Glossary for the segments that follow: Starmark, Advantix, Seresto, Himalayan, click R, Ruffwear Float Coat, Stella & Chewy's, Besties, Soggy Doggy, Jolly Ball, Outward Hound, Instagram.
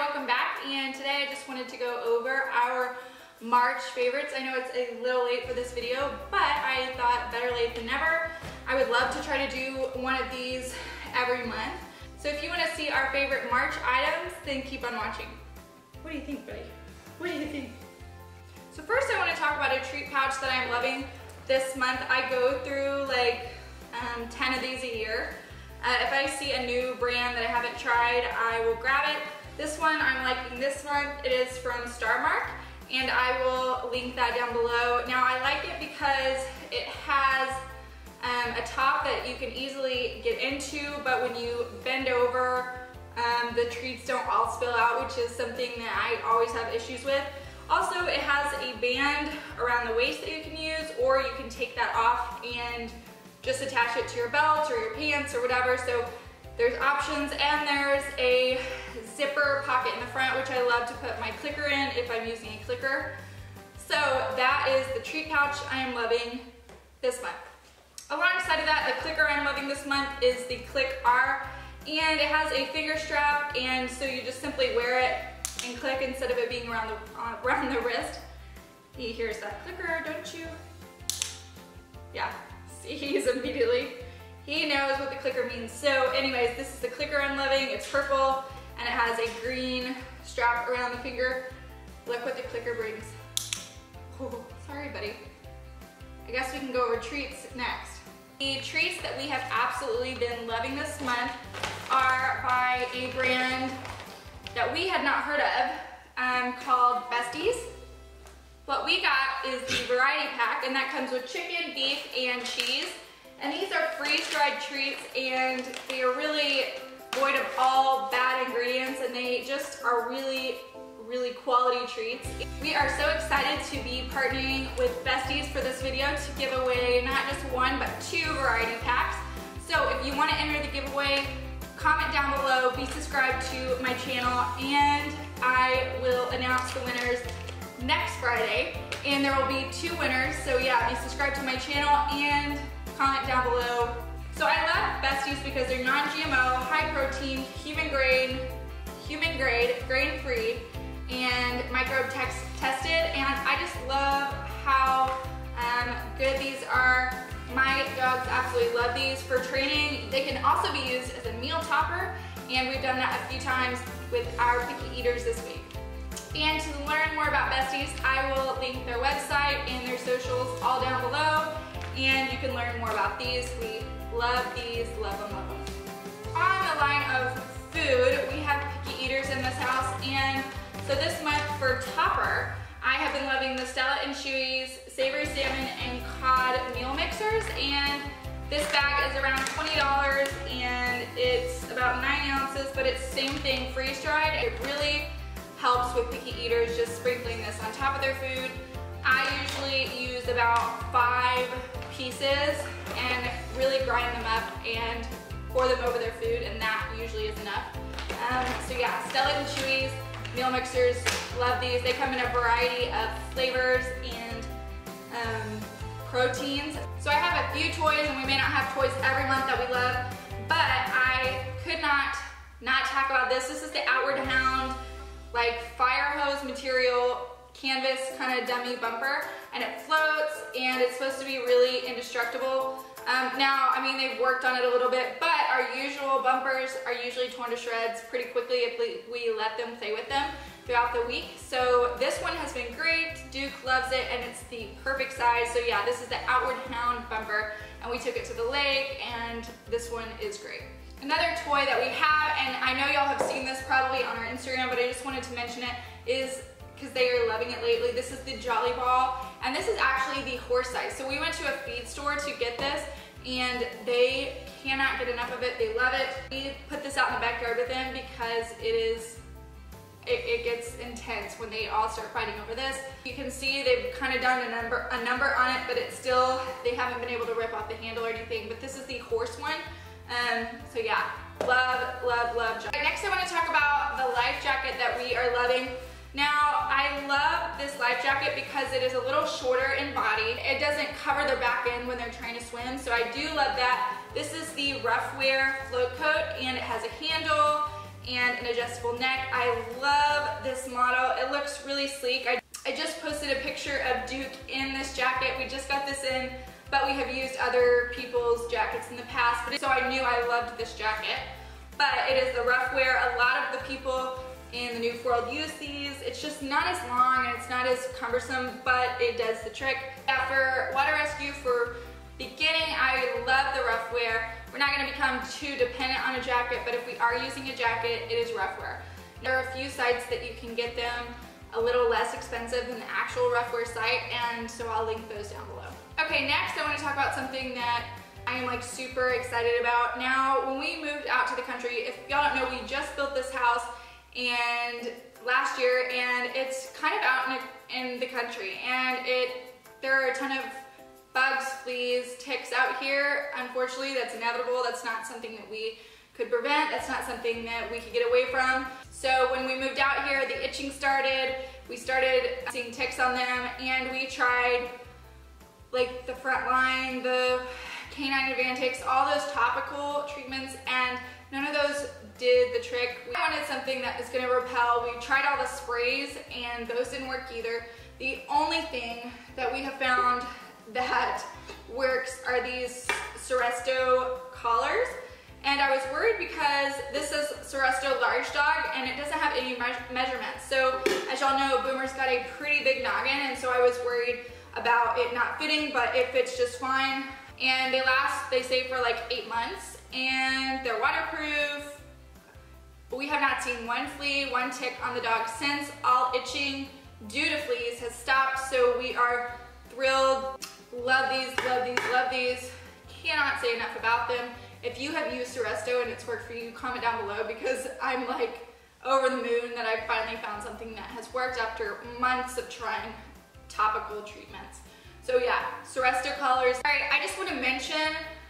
Hi, welcome back, and today I just wanted to go over our March favorites. I know it's a little late for this video, but I thought better late than never. I would love to try to do one of these every month. So if you want to see our favorite March items, then keep on watching. What do you think, buddy? What do you think? So first I want to talk about a treat pouch that I'm loving this month. I go through like 10 of these a year. If I see a new brand that I haven't tried, I will grab it. This one I'm liking this month. It is from Starmark, and I will link that down below. Now I like it because it has a top that you can easily get into, but when you bend over, the treats don't all spill out, which is something that I always have issues with. Also, it has a band around the waist that you can use, or you can take that off and just attach it to your belt or your pants or whatever. So there's options, and there's a zipper pocket in the front, which I love to put my clicker in if I'm using a clicker. So that is the treat pouch I am loving this month. Alongside of that, the clicker I'm loving this month is the Click R, and it has a finger strap, and so you just simply wear it and click instead of it being around the wrist. He hears that clicker, don't you? Yeah. He's immediately, he knows what the clicker means. So anyways, this is the clicker I'm loving. It's purple and it has a green strap around the finger. Look what the clicker brings. Oh, sorry buddy. I guess we can go over treats next. The treats that we have absolutely been loving this month are by a brand that we had not heard of called Besties. What we got is the variety pack, and that comes with chicken, beef, and cheese. And these are freeze-dried treats, and they are really void of all bad ingredients, and they just are really, really quality treats. We are so excited to be partnering with Besties for this video to give away not just one, but two variety packs. So if you want to enter the giveaway, comment down below, be subscribed to my channel, and I will announce the winners next Friday, and there will be two winners. So yeah, be subscribed to my channel and comment down below. So I love Besties because they're non-GMO, high protein, human grade, grain-free, and microbe tested, and I just love how good these are. My dogs absolutely love these for training. They can also be used as a meal topper, and we've done that a few times with our picky eaters this week. And to learn more about Besties, I will link their website and their socials all down below, and you can learn more about these. We love these, love them, love them. On the line of food, we have picky eaters in this house, and so this month for topper, I have been loving the Stella and Chewy's savory salmon and cod meal mixers, and this bag is around $20, and it's about 9 ounces, but it's same thing, freeze-dried. It really helps with picky eaters, just sprinkling this on top of their food. I usually use about 5 pieces and really grind them up and pour them over their food, and that usually is enough. So yeah, Stella and Chewy's meal mixers, love these. They come in a variety of flavors and proteins. So I have a few toys, and we may not have toys every month that we love, but I could not talk about this. This is the Outward Hound, like fire hose material, canvas kind of dummy bumper, and it floats, and it's supposed to be really indestructible. Now, I mean, they've worked on it a little bit, but our usual bumpers are usually torn to shreds pretty quickly if we let them play with them throughout the week. So this one has been great. Duke loves it, and it's the perfect size. So yeah, this is the Outward Hound bumper, and we took it to the lake, and this one is great. Another toy that we have, and I know y'all have seen this probably on our Instagram, but I just wanted to mention it, is because they are loving it lately. This is the Jolly Ball, and this is actually the horse size. So we went to a feed store to get this, and they cannot get enough of it. They love it. We put this out in the backyard with them because it gets intense when they all start fighting over this. You can see they've kind of done a number on it, but it's still, they haven't been able to rip off the handle or anything, but this is the horse one. So yeah, love, love, love. Next I want to talk about the life jacket that we are loving. Now, I love this life jacket because it is a little shorter in body. It doesn't cover their back end when they're trying to swim, so I do love that. This is the Ruffwear Float Coat, and it has a handle, and an adjustable neck. I love this model. It looks really sleek. I just posted a picture of Duke in this jacket. We just got this in, but we have used other people's jackets in the past, so I knew I loved this jacket. But it is the Ruffwear. A lot of the people in the New World use these. It's just not as long and it's not as cumbersome, but it does the trick. For water rescue, for beginning, I love the Ruffwear. We're not gonna become too dependent on a jacket, but if we are using a jacket, it is Ruffwear. There are a few sites that you can get them a little less expensive than the actual Ruffwear site, and so I'll link those down below. Okay, next I wanna talk about something that I am like super excited about. Now, when we moved out to the country, if y'all don't know, we just built this house and last year, and it's kind of out in the country, and there are a ton of bugs, fleas, ticks out here. Unfortunately, that's inevitable. That's not something that we could prevent. That's not something that we could get away from. So when we moved out here, the itching started. We started seeing ticks on them, and we tried like the Frontline, the Canine Advantix, all those topical treatments, and none of those did the trick. We wanted something that was gonna repel. We tried all the sprays and those didn't work either. The only thing that we have found that works are these Seresto collars. And I was worried because this is Seresto Large Dog and it doesn't have any measurements. So as y'all know, Boomer's got a pretty big noggin, and so I was worried about it not fitting, but it fits just fine. And they say for like 8 months, and they're waterproof. We have not seen one flea, one tick on the dog since. All itching due to fleas has stopped, so we are thrilled. Love these, love these, love these. Cannot say enough about them. If you have used Seresto and it's worked for you, comment down below, because I'm like over the moon that I finally found something that has worked after months of trying topical treatments. So yeah, Seresto collars. All right, I just want to mention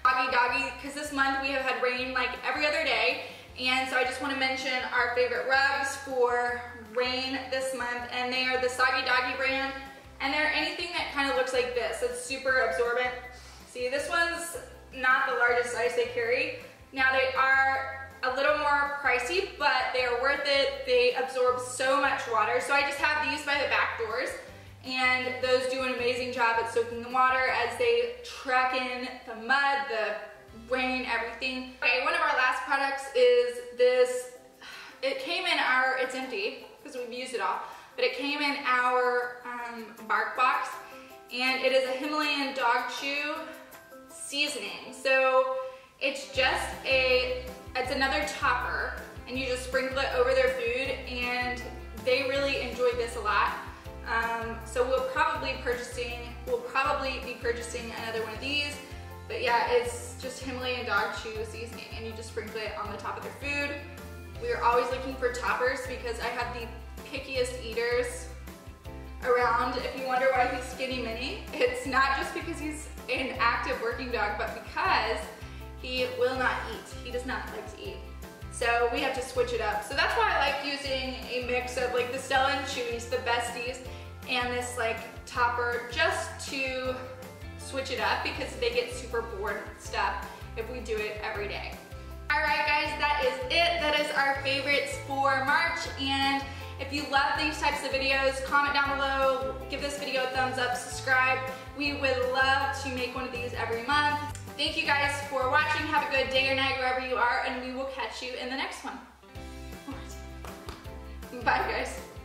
Soggy Doggy, because this month we have had rain like every other day, and so I just want to mention our favorite rugs for rain this month, and they are the Soggy Doggy brand, and they're anything that kind of looks like this. It's super absorbent. See, this one's not the largest size they carry. Now, they are a little more pricey, but they are worth it. They absorb so much water. So I just have these by the back doors, and those do an amazing job at soaking the water as they track in the mud, the rain, everything. Okay, one of our last products is this. It came in our, it's empty because we've used it all, but it came in our bark box, and it is a Himalayan dog chew seasoning. So it's just it's another topper, and you just sprinkle it over their food, and they really enjoyed this a lot. So we'll probably be purchasing another one of these, but yeah, it's just Himalayan dog chew seasoning, and you just sprinkle it on the top of their food. We are always looking for toppers because I have the pickiest eaters around. If you wonder why he's skinny mini, it's not just because he's an active working dog, but because he will not eat. He does not like to eat. So we have to switch it up. So that's why I like using a mix of like the Stella and Chewy's, the Besties, and this like topper, just to switch it up, because they get super bored with stuff if we do it every day. All right guys, that is it. That is our favorites for March. And if you love these types of videos, comment down below, give this video a thumbs up, subscribe. We would love to make one of these every month. Thank you guys for watching. Have a good day or night wherever you are, and we will catch you in the next one. Bye guys.